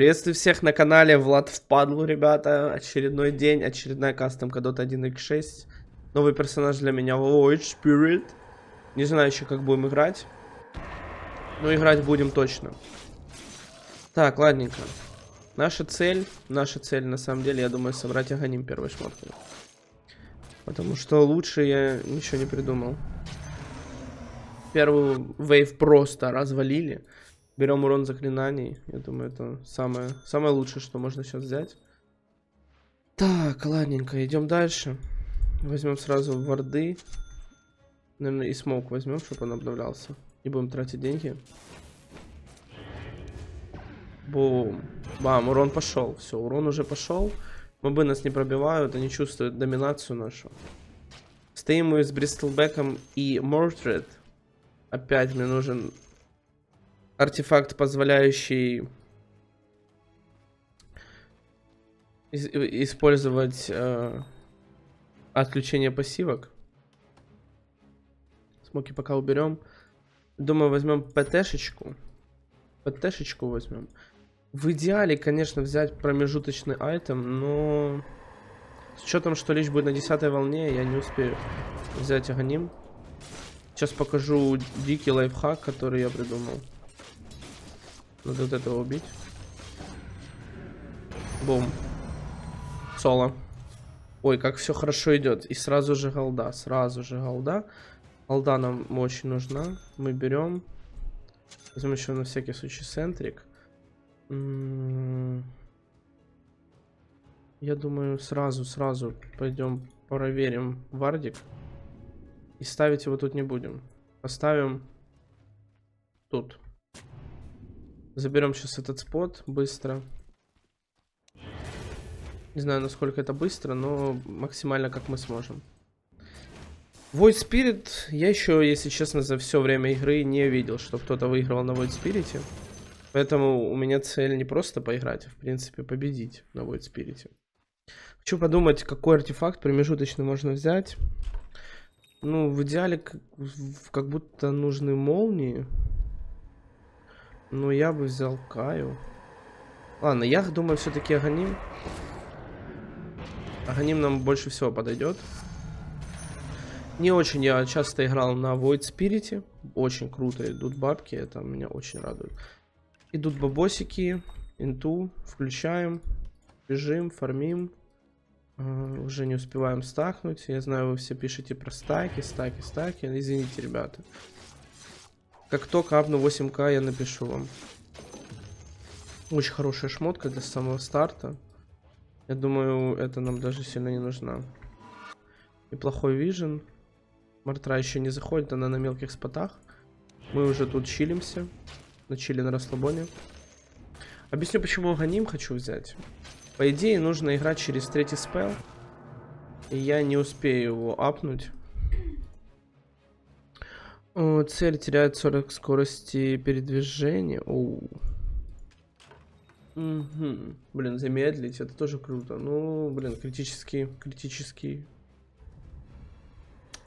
Приветствую всех на канале Влад Впадлу, ребята. Очередной день, очередная кастомка Dota 1 x 6. Новый персонаж для меня Void Spirit. Не знаю еще, как будем играть. Но играть будем точно. Так, ладненько. Наша цель на самом деле, я думаю, собрать Аганим первой шмоткой. Потому что лучше я ничего не придумал. Первую вейв просто развалили. Берем урон заклинаний. Я думаю, это самое лучшее, что можно сейчас взять. Так, ладненько, идем дальше. Возьмем сразу варды. Наверное, и смок возьмем, чтобы он обновлялся. Не будем тратить деньги. Бум. Бам, урон пошел. Все, урон уже пошел. Мобы нас не пробивают, они чувствуют доминацию нашу. Стоим мы с Бристлбеком и Мортред. Опять мне нужен артефакт, позволяющий использовать отключение пассивок. Смоки пока уберем. Думаю, возьмем ПТ-шечку. ПТ-шечку возьмем. В идеале, конечно, взять промежуточный айтем, но с учетом, что лишь будет на 10 волне, я не успею взять Аганим. Сейчас покажу дикий лайфхак, который я придумал. Надо вот этого убить. Бум. Соло. Ой, как все хорошо идет. И сразу же голда. Сразу же голда. Голда нам очень нужна. Мы берем. Возьмем еще на всякий случай сентрик. Я думаю, сразу пойдем проверим вардик. И ставить его тут не будем. Поставим тут. Заберем сейчас этот спот быстро. Не знаю, насколько это быстро, но максимально как мы сможем. Void Spirit я еще, если честно, за все время игры не видел, что кто-то выигрывал на Void Spirit. Поэтому у меня цель не просто поиграть, а в принципе победить на Void Spirit. Хочу подумать, какой артефакт промежуточный можно взять. Ну, в идеале, как будто нужны молнии. Но я бы взял Каю. Ладно, я думаю, все-таки Аганим. Аганим нам больше всего подойдет. Не очень я часто играл на Void Spirit. Очень круто идут бабки, это меня очень радует. Идут бабосики, инту, включаем, бежим, фармим. Уже не успеваем стакнуть. Я знаю, вы все пишете про стаки. Извините, ребята. Как только апну 8к, я напишу вам. Очень хорошая шмотка для самого старта. Я думаю, это нам даже сильно не нужна. Неплохой вижен. Мартра еще не заходит, она на мелких спотах. Мы уже тут чилимся. Начили на расслабоне. Объясню, почему Аганим хочу взять. По идее, нужно играть через третий спел. И я не успею его апнуть. О, цель теряет 40 скорости передвижения. Оу. Угу. Блин, замедлить, это тоже круто. Ну, блин, критический.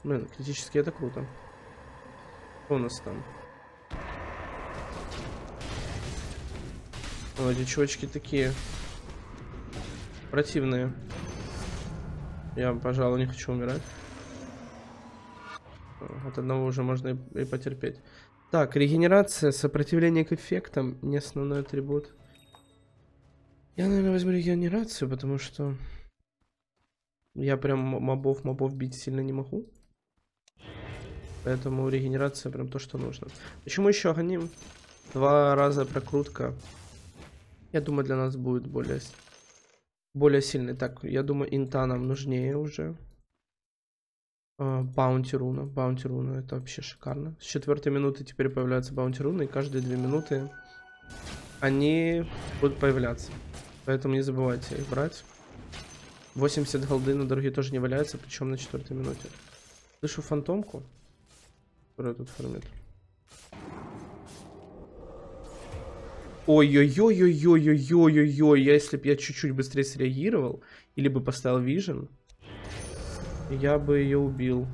Блин, критический это круто. Что у нас там? О, эти чувачки такие противные. Я, пожалуй, не хочу умирать. От одного уже можно и потерпеть. Так, регенерация, сопротивление к эффектам. Не основной атрибут. Я, наверное, возьму регенерацию, потому что я прям мобов бить сильно не могу. Поэтому регенерация прям то, что нужно. Почему еще Аганим? 2 раза прокрутка. Я думаю, для нас будет более сильный. Так, я думаю, инта нам нужнее уже. Баунти руна, это вообще шикарно. С 4-й минуты теперь появляются баунти руны, и каждые 2 минуты они будут появляться. Поэтому не забывайте их брать. 80 голды на дороге тоже не валяется, причем на 4-й минуте. Слышу фантомку, которая тут фармит. Ой-ой-ой-ой-ой-ой-ой-ой-ой, если бы я чуть-чуть быстрее среагировал, или бы поставил вижен, я бы ее убил.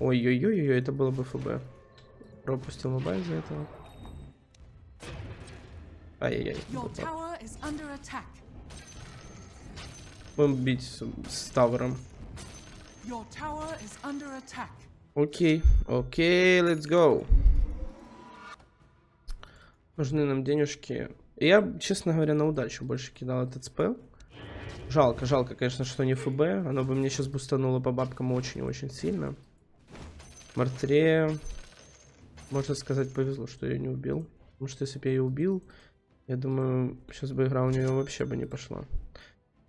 Ой-ой-ой-ой, это было бы ФБ. Пропустил мобайл за этого. Ай-яй-яй. Будем бить с тавером. Окей, окей, let's go. Нужны нам денежки. Я, честно говоря, на удачу больше кидал этот спел. Жалко, жалко, конечно, что не ФБ. Оно бы мне сейчас бустануло по бабкам очень-очень сильно. Мартре, можно сказать, повезло, что я ее не убил. Потому что если бы я ее убил, я думаю, сейчас бы игра у нее вообще бы не пошла.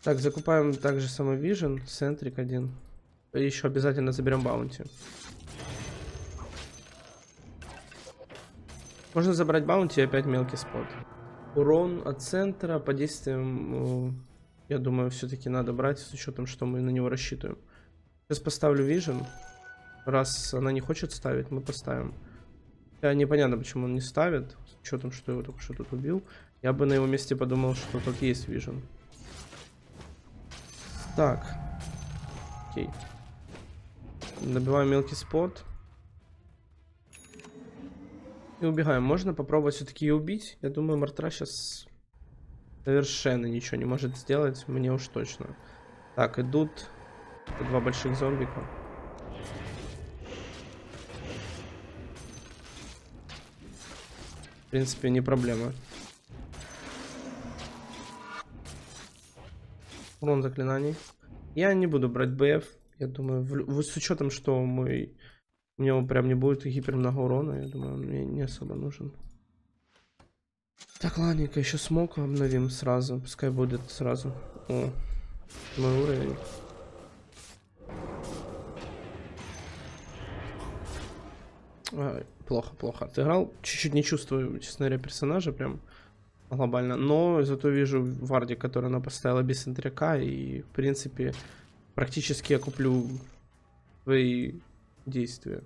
Так, закупаем также самовижен, центрик один. И еще обязательно заберем баунти. Можно забрать баунти и опять мелкий спот. Урон от центра по действиям, я думаю, все-таки надо брать, с учетом, что мы на него рассчитываем. Сейчас поставлю вижен. Раз она не хочет ставить, мы поставим. Непонятно, почему он не ставит, с учетом, что его только что тут убил. Я бы на его месте подумал, что тут есть вижен. Так. Окей. Добиваем мелкий спот. И убегаем. Можно попробовать все-таки ее убить. Я думаю, Мартра сейчас совершенно ничего не может сделать. Мне уж точно. Так, идут два больших зомбика. В принципе, не проблема. Урон заклинаний. Я не буду брать БФ. Я думаю, с учетом, что мой... У меня прям не будет гипер много урона, я думаю, он мне не особо нужен. Так, ладненько, еще смоку обновим сразу, пускай будет сразу. О, мой уровень. Ай, плохо, плохо. Отыграл, чуть-чуть не чувствую, честно говоря, персонажа прям глобально. Но зато вижу варди, который она поставила без центряка, и в принципе практически я куплю свои... действия.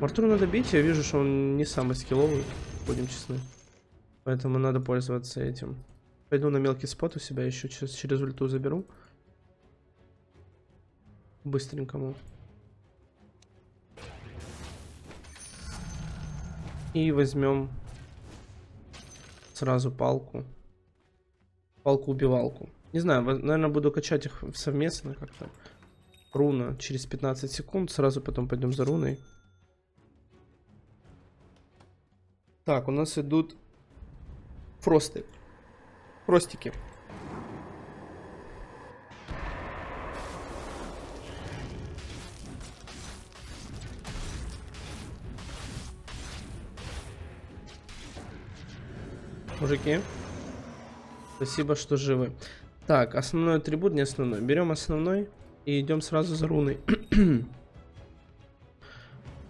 Мартуру надо бить, я вижу, что он не самый скилловый, будем честны. Поэтому надо пользоваться этим. Пойду на мелкий спот у себя, еще через ульту заберу. Быстренькому. И возьмем сразу палку. Палку-убивалку. Не знаю, наверное, буду качать их совместно как-то. Руна через 15 секунд, сразу потом пойдем за руной. Так, у нас идут фросты. Фростики. Мужики, спасибо, что живы. Так, основной атрибут, не основной. Берем основной. И идем сразу за руной.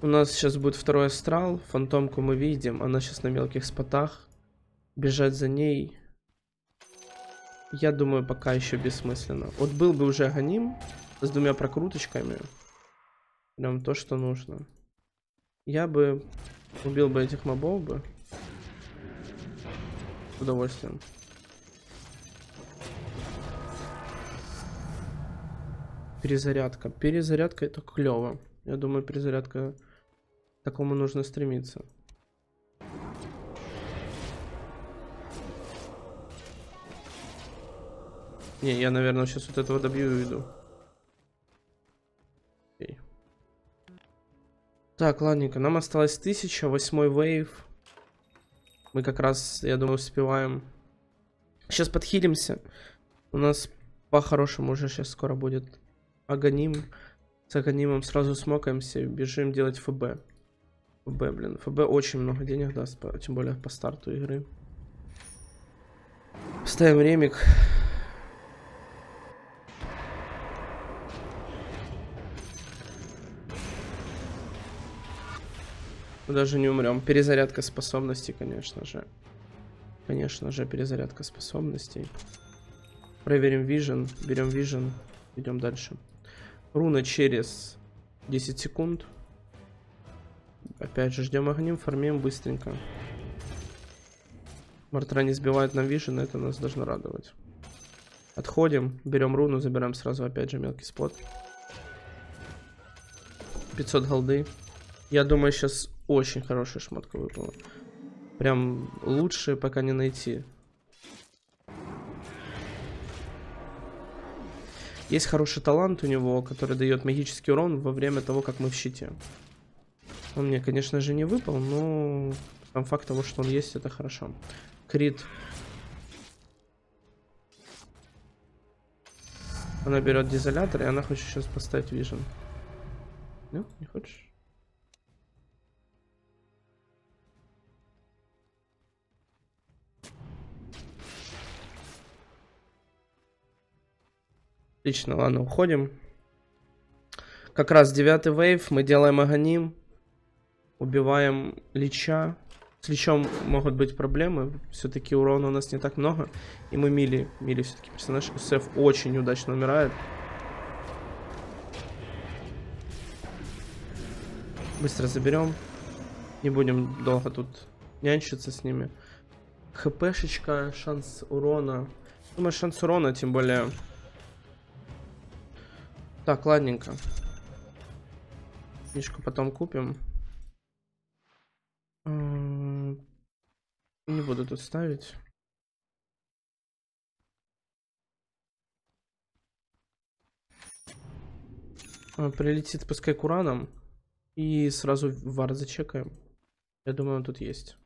У нас сейчас будет второй астрал. Фантомку мы видим. Она сейчас на мелких спотах. Бежать за ней, я думаю, пока еще бессмысленно. Вот был бы уже Аганим с двумя прокруточками. Прям то, что нужно. Я бы убил бы этих мобов бы. С удовольствием. Перезарядка. Перезарядка — это клево. Я думаю, перезарядка, к такому нужно стремиться. Не, я, наверное, сейчас вот этого добью и уйду. Окей. Так, ладненько. Нам осталось 1000, 8-й вейв. Мы как раз, я думаю, успеваем. Сейчас подхилимся. У нас по-хорошему уже сейчас скоро будет... Аганим. С Аганимом сразу смокаемся и бежим делать ФБ. ФБ, блин. ФБ очень много денег даст, тем более по старту игры. Ставим ремик. Мы даже не умрем. Перезарядка способностей, конечно же. Конечно же, перезарядка способностей. Проверим вижен. Берем вижен. Идем дальше. Руна через 10 секунд. Опять же ждем огнем, фармим быстренько. Мартра не сбивает нам вижен, это нас должно радовать. Отходим, берем руну, забираем сразу опять же мелкий спот. 500 голды. Я думаю, сейчас очень хорошая шмотка выпала. Прям лучше пока не найти. Есть хороший талант у него, который дает магический урон во время того, как мы в щите. Он мне, конечно же, не выпал, но сам факт того, что он есть, это хорошо. Крит. Она берет дизолятор, и она хочет сейчас поставить вижен. Нет, не хочешь? Отлично, ладно, уходим. Как раз 9-й вейв, мы делаем аганим. Убиваем лича. С личом могут быть проблемы. Все-таки урона у нас не так много. И мы мили. Мили все-таки персонаж. Усеф очень удачно умирает. Быстро заберем. Не будем долго тут нянчиться с ними. ХПшечка, шанс урона. Думаю, шанс урона, тем более... Так, ладненько. Книжку потом купим. Не буду тут ставить. Прилетит пускай к уранам. И сразу вар зачекаем. Я думаю, он тут есть.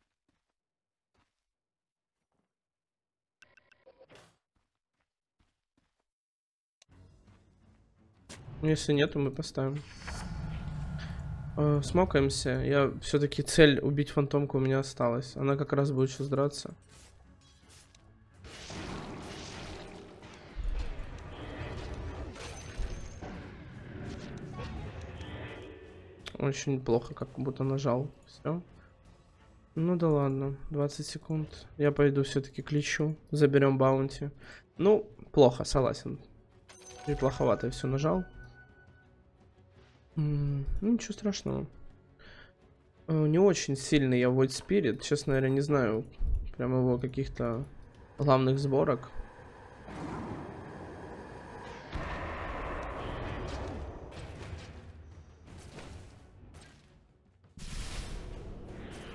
Если нет, то мы поставим. Смокаемся. Я все-таки цель убить фантомку у меня осталась. Она как раз будет сейчас драться. Очень плохо, как будто нажал. Все. Ну да ладно. 20 секунд. Я пойду все-таки к личу. Заберем баунти. Ну, плохо, согласен. И плоховато я все нажал. Ну, ничего страшного. Не очень сильный я Void Spirit. Сейчас, наверное, не знаю прям его каких-то главных сборок.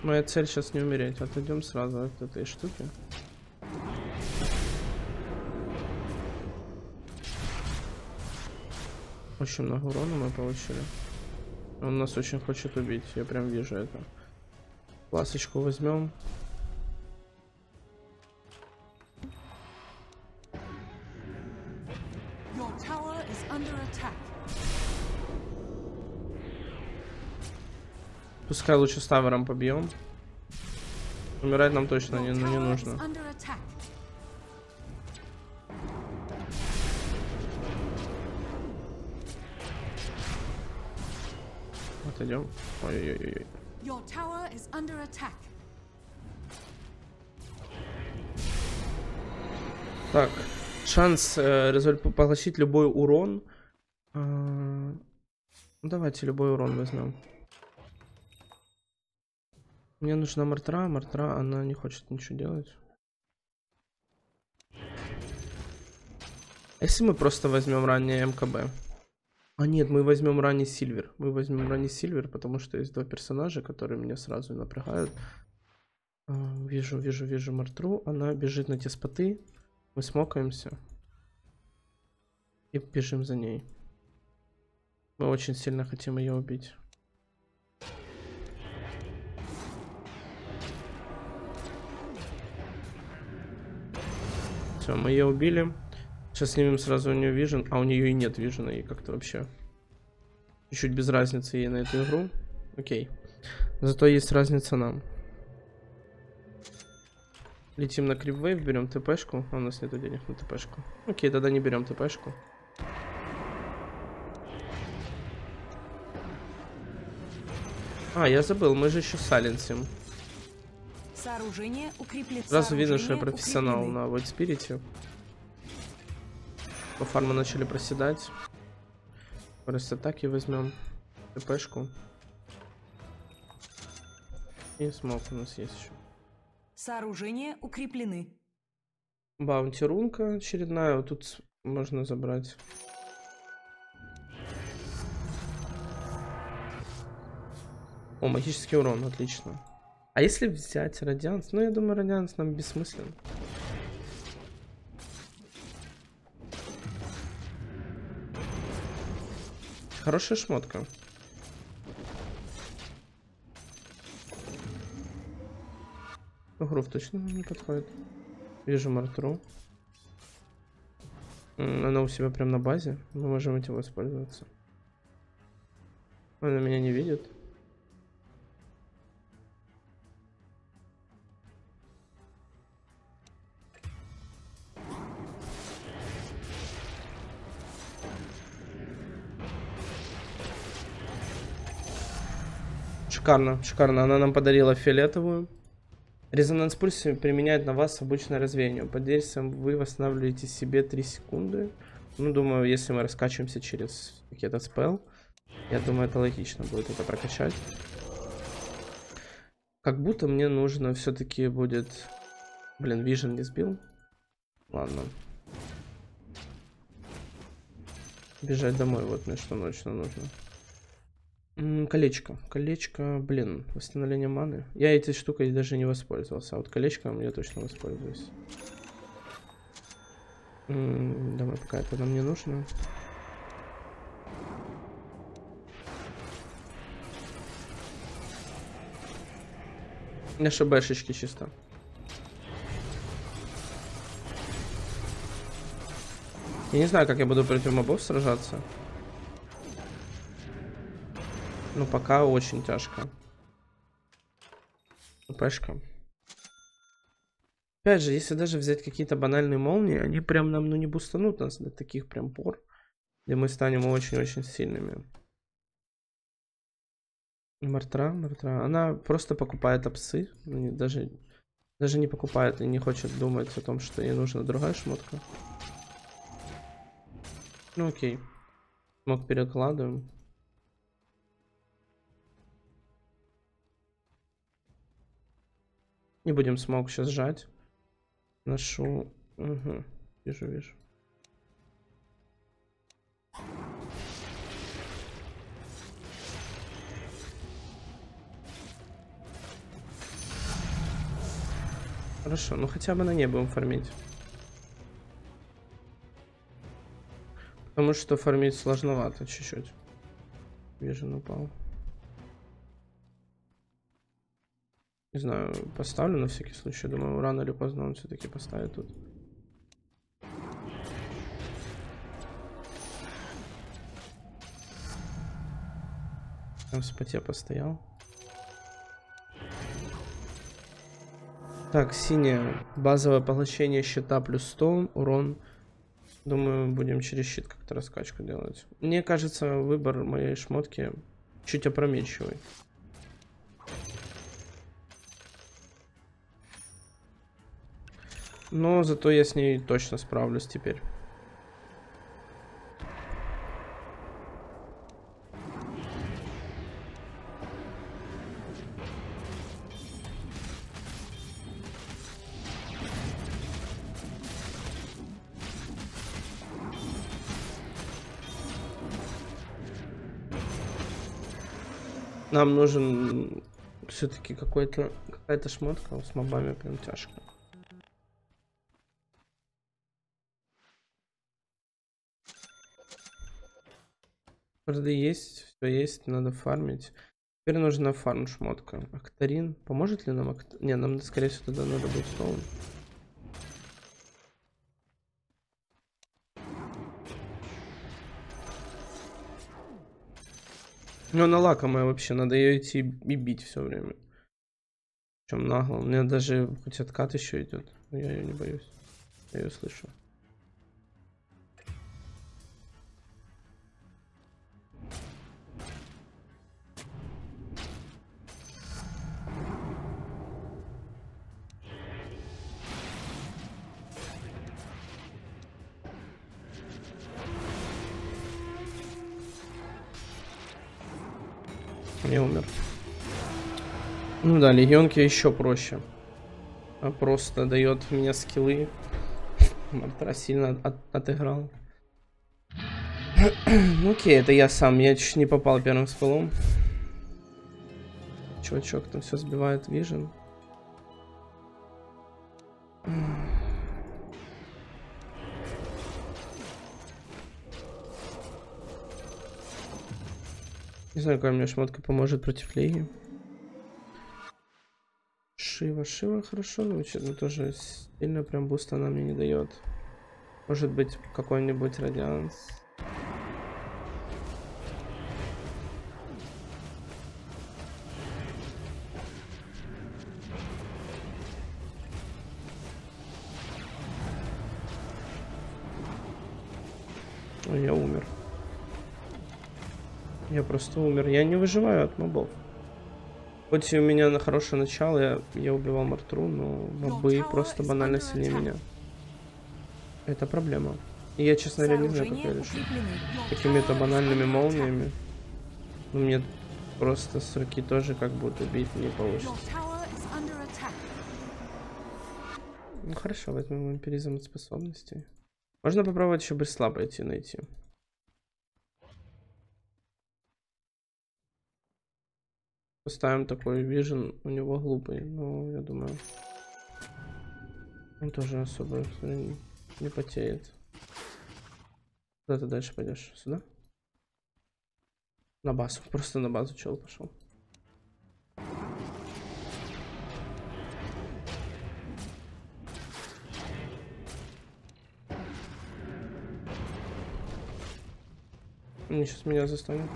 Моя цель сейчас не умереть. Отойдем сразу от этой штуки. Очень много урона мы получили. Он нас очень хочет убить, я прям вижу это. Ласочку возьмем. Пускай лучше ставером побьем. Умирать нам точно не нужно. Идем. Ой-ой-ой. Так, шанс получить любой урон. Давайте любой урон возьмем. Мне нужна Мартра. Мартра, она не хочет ничего делать. Если мы просто возьмем раннее МКБ. А нет, мы возьмем ранний Сильвер. Мы возьмем ранний Сильвер, потому что есть два персонажа, которые меня сразу напрягают. Вижу Мартру. Она бежит на те споты. Мы смокаемся. И бежим за ней. Мы очень сильно хотим ее убить. Все, мы ее убили. Сейчас снимем сразу у нее вижен, а у нее и нет вижена, и как-то вообще чуть-чуть без разницы ей на эту игру. Окей. Зато есть разница нам. Летим на крипвейв, берем ТПшку. А у нас нету денег на ТПшку. Окей, тогда не берем ТПшку. А, я забыл, мы же еще саленсим. Сразу видно, что я профессионал на Void Spirit. По фарму начали проседать. Просто атаки возьмем. ТПшку. И смог у нас есть еще. Сооружения укреплены. Баунтирунка очередная. Вот тут можно забрать. О, магический урон, отлично. А если взять Радианс? Ну, я думаю, Радианс нам бессмыслен. Хорошая шмотка. Грув точно не подходит. Вижу Мартру. Она у себя прям на базе. Мы можем этим воспользоваться. Она меня не видит. Шикарно, шикарно. Она нам подарила фиолетовую. Резонанс пульс применяет на вас обычное развеяние. Под действием вы восстанавливаете себе 3 секунды. Ну, думаю, если мы раскачиваемся через какие-то спел, я думаю, это логично будет это прокачать. Как будто мне нужно все-таки будет... Блин, вижен не сбил. Ладно. Бежать домой, вот мне что точно нужно. Колечко. Колечко, блин, восстановление маны. Я этой штукой даже не воспользовался, а вот колечком я точно воспользуюсь. Давай, пока это нам не нужно. Наши бэшечки чисто. Я не знаю, как я буду против мобов сражаться. Ну, пока очень тяжко. Пешка. Опять же, если даже взять какие-то банальные молнии, они прям нам, ну, не бустанут нас до таких прям пор, где мы станем очень-очень сильными. Мартра, Мартра. Она просто покупает апсы. Даже не покупает и не хочет думать о том, что ей нужна другая шмотка. Ну, окей. Смог перекладываем. Не будем смог сейчас сжать. Нашу... Угу. Вижу, вижу. Хорошо, ну хотя бы на ней будем фармить. Потому что фармить сложновато чуть-чуть. Вижу, упал. Не знаю, поставлю на всякий случай. Думаю, рано или поздно он все-таки поставит тут. Там в споте постоял. Так, синее. Базовое поглощение щита плюс 100. Урон. Думаю, будем через щит как-то раскачку делать. Мне кажется, выбор моей шмотки чуть опрометчивый. Но зато я с ней точно справлюсь теперь. Нам нужен все-таки какая-то шмотка с мобами, прям тяжко. Варды есть, все есть, надо фармить. Теперь нужна фарм шмотка. Октарин. Поможет ли нам Октарин? Не, нам скорее всего туда надо будет стоун. Но она лакомая вообще, надо ее идти и бить все время. Причем нагло. У меня даже хоть откат еще идет. Но я ее не боюсь. Я ее слышу. Я умер. Ну да, легионки еще проще. Просто дает мне скиллы. Мартра сильно отыграл. Ну окей, это я сам. Я чуть не попал первым спелом. чувачок там все сбивает, вижен. Не знаю, какая мне шмотка поможет против Леги. Шива хорошо, но что-то тоже сильно прям буст она мне не дает. Может быть, какой-нибудь Радианс. Ой, я умер. Я просто умер. Я не выживаю от мобов. Хоть и у меня на хорошее начало, я убивал Мартру, но мобы просто банально сильнее меня. Это проблема. И я, честно говоря, не знаю, как я решу. Какими-то банальными молниями. Но мне просто с руки тоже как будто бить не получится. Ну хорошо, возьмем вампиризм от способностей. Можно попробовать еще Бристла пойти найти. Поставим такой вижен, у него глупый, но я думаю, он тоже особо не потеет. Куда ты дальше пойдешь? Сюда? На базу, просто на базу чел пошел. Они сейчас меня застанут.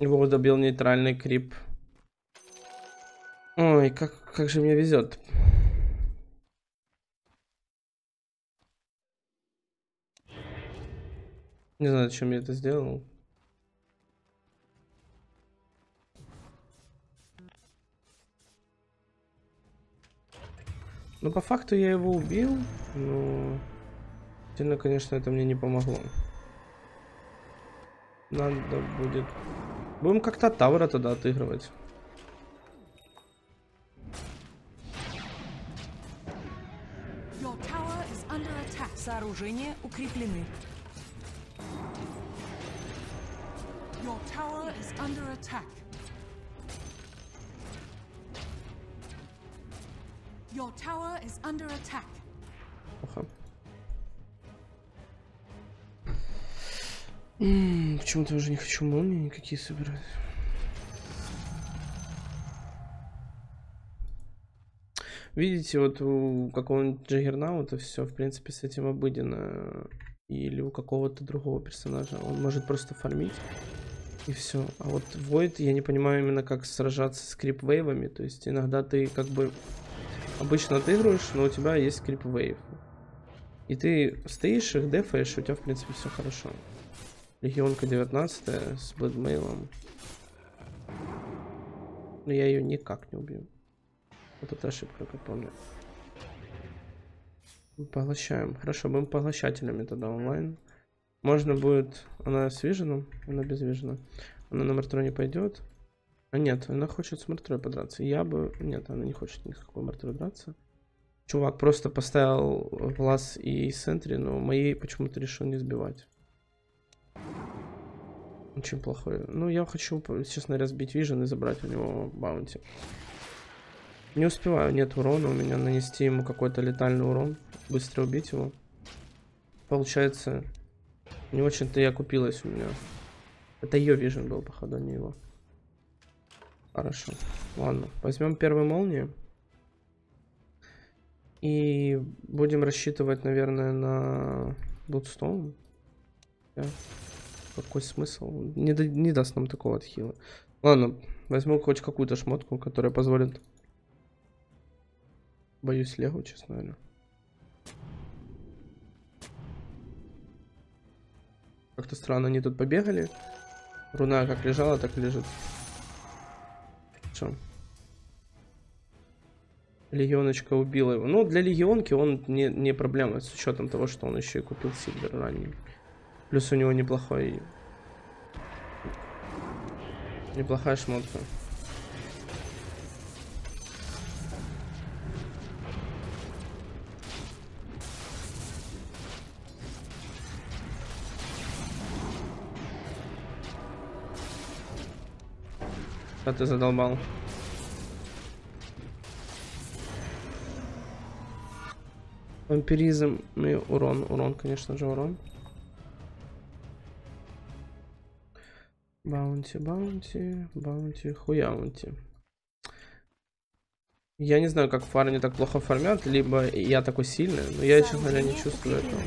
Его добил нейтральный крип. Ой, как же мне везет. Не знаю, зачем я это сделал. Ну, по факту я его убил, но сильно, конечно, это мне не помогло. Надо будет... Будем как-то от Тауэра тогда отыгрывать. Сооружения укреплены. Почему-то уже не хочу молнии никакие собирать. Видите, вот у какого-нибудь Джаггернаута все, в принципе, с этим обыденно. Или у какого-то другого персонажа. Он может просто фармить. И все. А вот Void, я не понимаю именно, как сражаться с крип-вейвами. То есть иногда ты как бы обычно отыгрываешь, но у тебя есть крип-вейв. И ты стоишь, их дефаешь, и у тебя, в принципе, все хорошо. Легионка 19 с блэдмейлом. Но я ее никак не убью. Вот это ошибка, как помню. Поглощаем. Хорошо, будем поглощателями тогда онлайн. Можно будет... Она с виженом? Она без вижена. Она на Мартре не пойдет. А нет, она хочет с Мартре подраться. Я бы... Нет, она не хочет никакой Мартре драться. Чувак просто поставил глаз и сентри, но моей почему-то решил не сбивать. Очень плохой. Ну, я хочу, честно, разбить вижен и забрать у него баунти. Не успеваю, нет урона у меня, нанести ему какой-то летальный урон. Быстро убить его. Получается, не очень-то и окупилась у меня. Это ее вижен был, походу, не его. Хорошо. Ладно, возьмем первую молнию. И будем рассчитывать, наверное, на Bloodstone. Какой смысл? Не даст нам такого отхила. Ладно, возьму хоть какую-то шмотку, которая позволит. Боюсь Легу, честно говоря. Как-то странно, они тут побегали. Руна как лежала, так и лежит. Что? Легионочка убила его. Ну, для Легионки он не проблема, с учетом того, что он еще и купил Сильвер ранее. Плюс у него неплохая шмотка. А ты задолбал. Вампиризм и урон. Урон, конечно же, урон. Баунти, баунти, баунти, хуяунти. Я не знаю, как фарни так плохо фармят, либо я такой сильный, но я, честно говоря, не чувствую этого.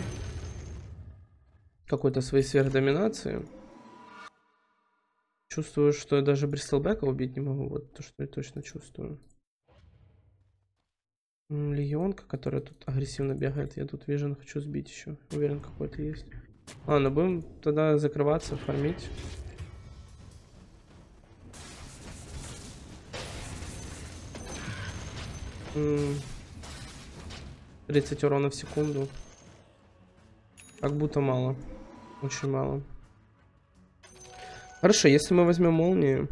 Какой-то своей сверхдоминации. Чувствую, что я даже Бристлбека убить не могу, вот то, что я точно чувствую. Легионка, которая тут агрессивно бегает, я тут вижен хочу сбить еще, уверен какой-то есть. Ладно, будем тогда закрываться, фармить. Mm. 30 урона в секунду. Как будто мало. Очень мало. Хорошо, если мы возьмем молнии.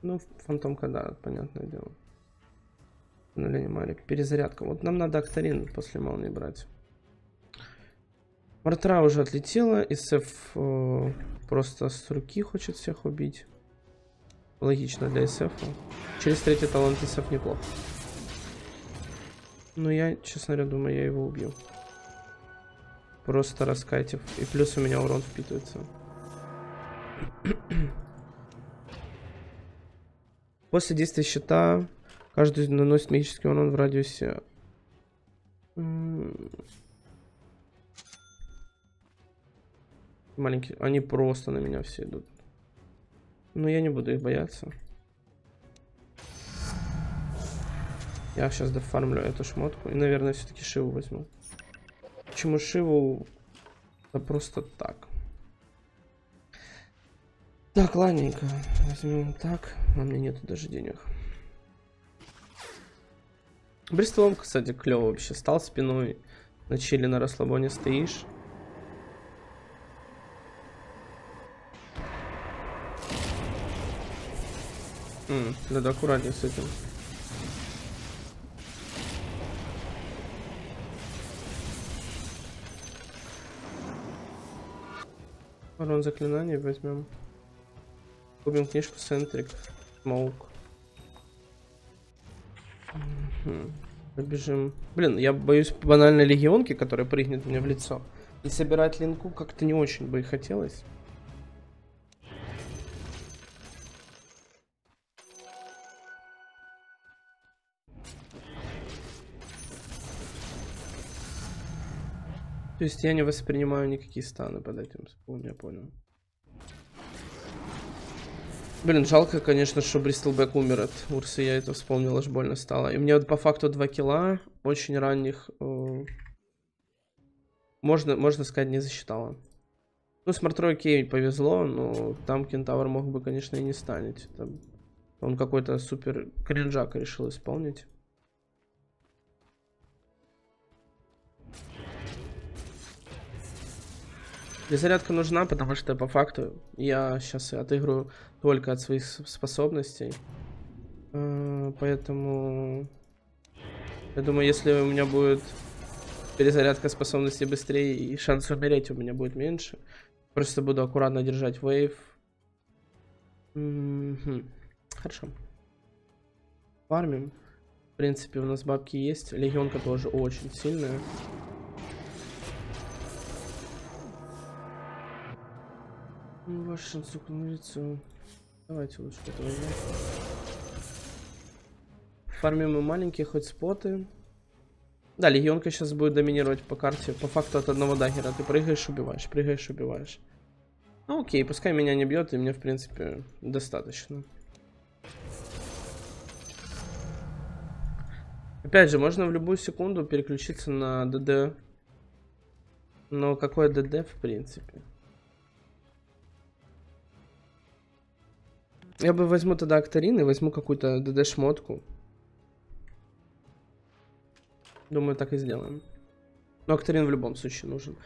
Ну, фантомка, да, понятное дело. Нуление марик. Перезарядка. Вот нам надо Октарин после молнии брать. Мартра уже отлетела. ИСФ просто с руки хочет всех убить. Логично для ИСФ. Через третий талант ИСФ неплохо. Ну, я, честно говоря, думаю, я его убью. Просто раскатив. И плюс у меня урон впитывается. После действия щита каждый наносит магический урон в радиусе. Маленькие. Они просто на меня все идут. Но я не буду их бояться. Я сейчас дофармлю эту шмотку. И, наверное, все-таки Шиву возьму. Почему Шиву? Да просто так. Так, ладненько. Возьмем так. А мне нету даже денег. Бристолом, кстати, клево вообще. Стал спиной. На чили на расслабоне стоишь. Надо аккуратнее с этим. Урон заклинания возьмем. Купим книжку Сентрик. Смоук. Побежим. Блин, я боюсь банальной легионки, которая прыгнет мне в лицо. И собирать линку как-то не очень бы и хотелось. То есть я не воспринимаю никакие станы под этим споном, я понял. Блин, жалко, конечно, что Бристлбек умер от Урса, я это вспомнил, аж больно стало. И мне вот по факту 2 килла очень ранних, можно сказать, не засчитало. Ну, с Мартрой окей, повезло, но там кентавр мог бы, конечно, и не станет. Там он какой-то супер кринжак решил исполнить. Перезарядка нужна, потому что по факту я сейчас отыграю только от своих способностей. Поэтому я думаю, если у меня будет перезарядка способностей быстрее и шанс умереть у меня будет меньше. Просто буду аккуратно держать вейв. Хорошо. Фармим. В принципе, у нас бабки есть. Легионка тоже очень сильная. Ну, ваш шансук на лицо. Давайте лучше этого возьмем. Фармим мы маленькие, хоть споты. Да, легионка сейчас будет доминировать по карте. По факту от одного даггера. Ты прыгаешь, убиваешь, прыгаешь, убиваешь. Ну окей, пускай меня не бьет, и мне, в принципе, достаточно. Опять же, можно в любую секунду переключиться на ДД. Но какое ДД, в принципе? Я бы возьму тогда Октарин и возьму какую-то ДД-шмотку. Думаю, так и сделаем. Но Октарин в любом случае нужен.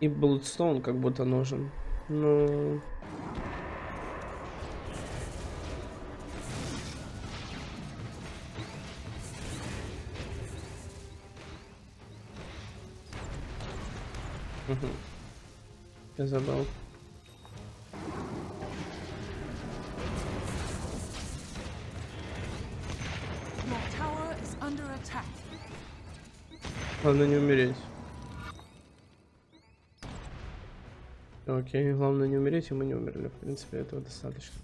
И Блудстоун как будто нужен. Но... Угу. Я забыл. Главное не умереть. Окей, главное не умереть, и мы не умерли. В принципе, этого достаточно.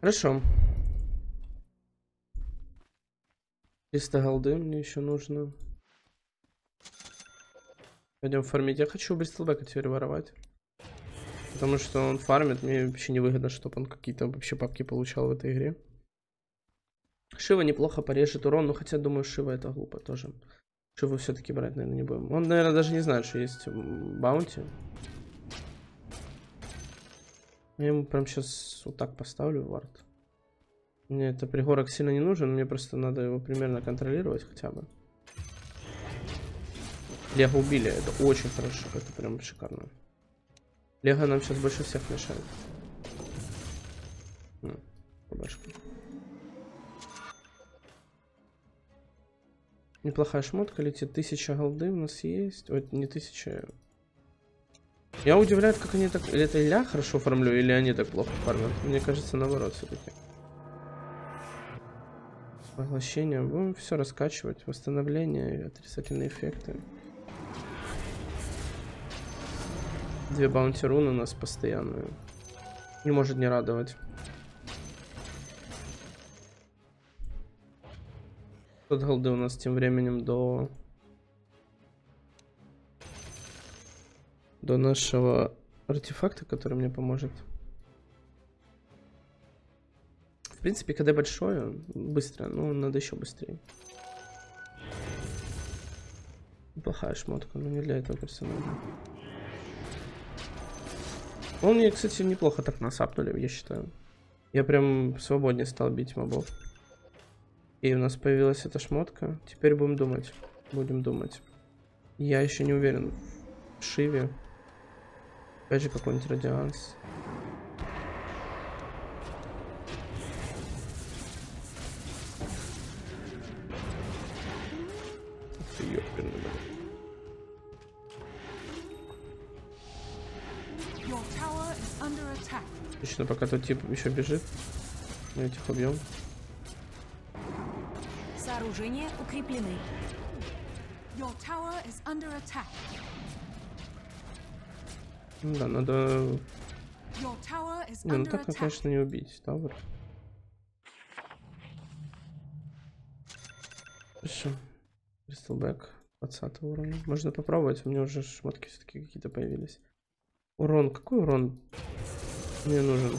Хорошо. 300 голды мне еще нужно. Пойдем фармить. Я хочу Бристлбека теперь воровать. Потому что он фармит. Мне вообще не выгодно, чтобы он какие-то вообще папки получал в этой игре. Шива неплохо порежет урон. Ну, хотя, думаю, Шива это глупо тоже. Шиву все-таки брать, наверное, не будем. Он, наверное, даже не знает, что есть баунти. Я ему прям сейчас вот так поставлю вард. Мне это пригорок сильно не нужен. Мне просто надо его примерно контролировать хотя бы. Лего убили. Это очень хорошо. Это прям шикарно. Лего нам сейчас больше всех мешает. Побашка. Неплохая шмотка летит. 1000 голды у нас есть. Ой, не 1000. Я удивляюсь, как они так... Или это я хорошо фармлю, или они так плохо фармят. Мне кажется, наоборот все-таки. Поглощение. Будем все раскачивать. Восстановление и отрицательные эффекты. 2 баунти руны у нас постоянные. Не может не радовать. Тут голды у нас тем временем до нашего артефакта, который мне поможет. В принципе, КД большое, быстро, но надо еще быстрее. Плохая шмотка, но не для этого персонажа. Он мне, кстати, неплохо так насапнули, я считаю. Я прям свободнее стал бить мобов. И у нас появилась эта шмотка. Теперь будем думать. Будем думать. Я еще не уверен в Шиве. Опять же какой-нибудь Радианс. Отлично, пока тот тип еще бежит. Мы этих убьем. Сооружения укреплены. Your tower is under attack. Да, надо... Не, ну так, конечно, не убить тавр. Хорошо. Бристлбек 20 уровня. Можно попробовать, у меня уже шмотки все-таки какие-то появились. Урон, какой урон мне нужен?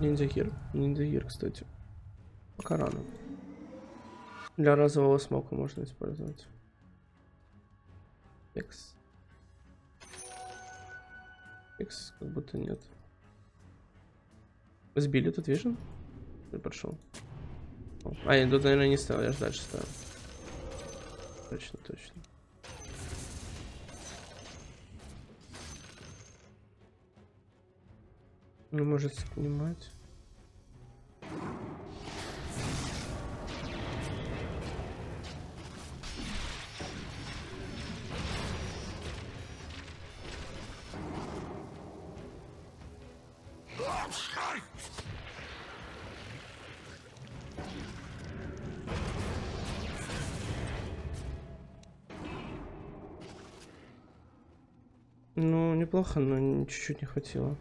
Ниндзя гир. Ниндзя гир, кстати. Пока рано. Для разового смока можно использовать. X. X как будто нет. Сбили тут, вижу? Ты пошел. А, я тут, наверное, не ставил, я ж дальше ставил. Точно, точно. Не может понимать. Ну, неплохо, но чуть-чуть не хватило.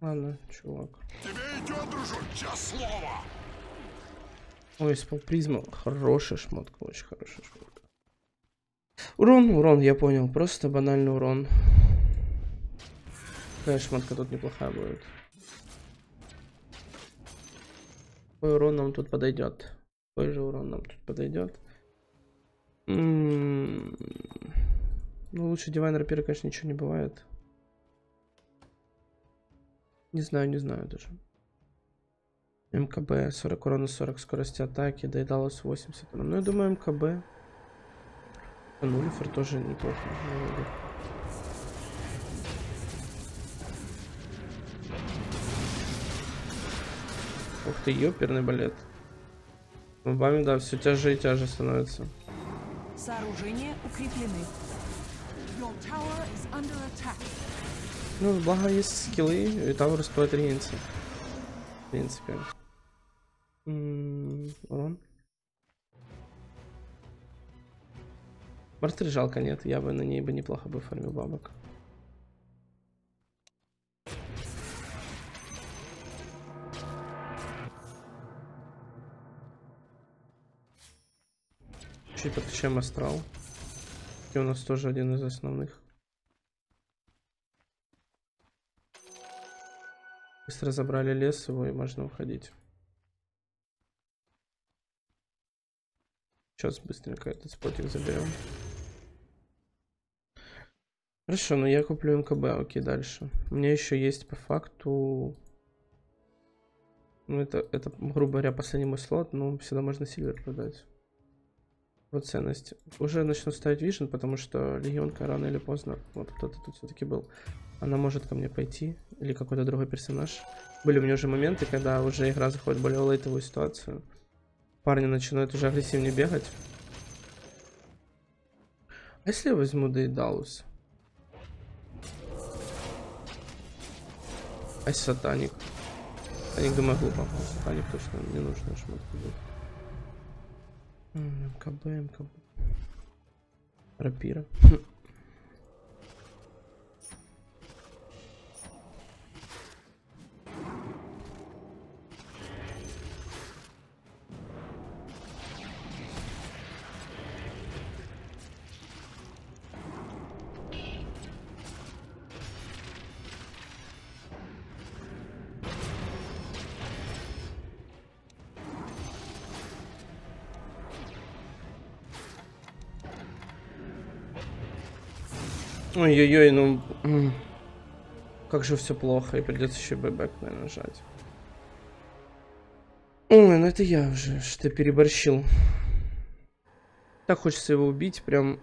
Ладно, чувак. Тебе идет, дружок, час слова. Ой, спал призма. Хорошая шмотка, очень хорошая шмотка. Урон, урон, я понял. Просто банальный урон. Какая шмотка тут неплохая будет. Какой урон нам тут подойдет? Какой же урон нам тут подойдет? Ну, лучше Дивайн Рапира, конечно, ничего не бывает. Не знаю, не знаю даже. МКБ, 40 урона, 40 скорости атаки, Дейдалус 80. Ну, я думаю, МКБ. Ну, Ульфер тоже неплохо. Ух ты, ёперный балет. Мобами, да, все тяже и тяже становится. Сооружения укреплены. Your tower is under attack. Ну, благо есть скиллы, и тавр стоит регениться. В принципе. Урон. Мортред жалко, нет. Я бы на ней бы неплохо бы фармил бабок. Чуть подкачаем астрал. И у нас тоже один из основных. Быстро забрали лес его, и можно уходить. Сейчас быстренько этот спотик заберем. Хорошо, ну я куплю МКБ, окей, дальше. У меня еще есть по факту... Ну это грубо говоря, последний мой слот, но всегда можно Сильвер продать. Вот ценность. Уже начну ставить вижен, потому что Легионка рано или поздно, вот кто-то тут все-таки был, она может ко мне пойти, или какой-то другой персонаж. Были у меня уже моменты, когда уже игра заходит в более лейтовую ситуацию. Парни начинают уже агрессивнее бегать. А если я возьму Дейдалус? А Сатаник? Сатаник, думаю, глупо. Сатаник точно не нужно, чтобы будет. МКБ. Рапира. Ой-ой-ой, ну... Как же все плохо, и придется еще бэбэк, наверное, жать. Ой, ну это я уже что-то переборщил. Так хочется его убить, прям...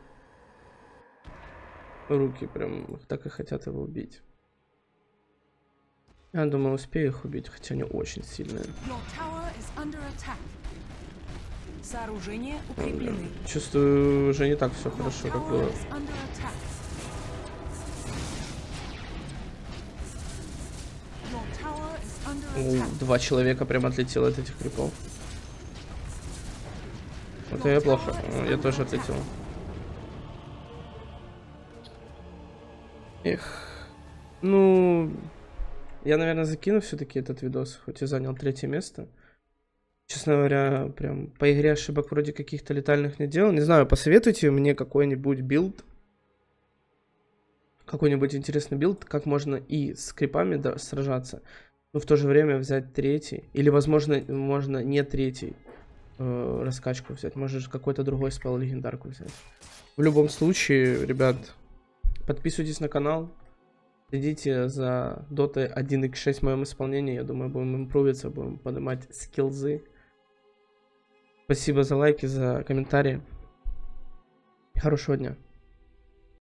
Руки прям так и хотят его убить. Я думал, успею их убить, хотя они очень сильные. Сооружение укреплены. Чувствую, уже не так все хорошо, как было. Два человека прям отлетело от этих крипов. Вот я плохо. Я тоже отлетел. Эх. Ну, я, наверное, закину все-таки этот видос, хоть и занял 3-е место. Честно говоря, прям по игре ошибок вроде каких-то летальных не делал. Не знаю, посоветуйте мне какой-нибудь билд. Какой-нибудь интересный билд, как можно и с крипами сражаться. Но в то же время взять 3-й. Или, возможно, можно не 3-й раскачку взять. Можешь какой-то другой спел легендарку взять. В любом случае, ребят, подписывайтесь на канал. Следите за Dota 1 x 6 в моем исполнении. Я думаю, будем импровиться, будем поднимать скиллзы. Спасибо за лайки, за комментарии. Хорошего дня.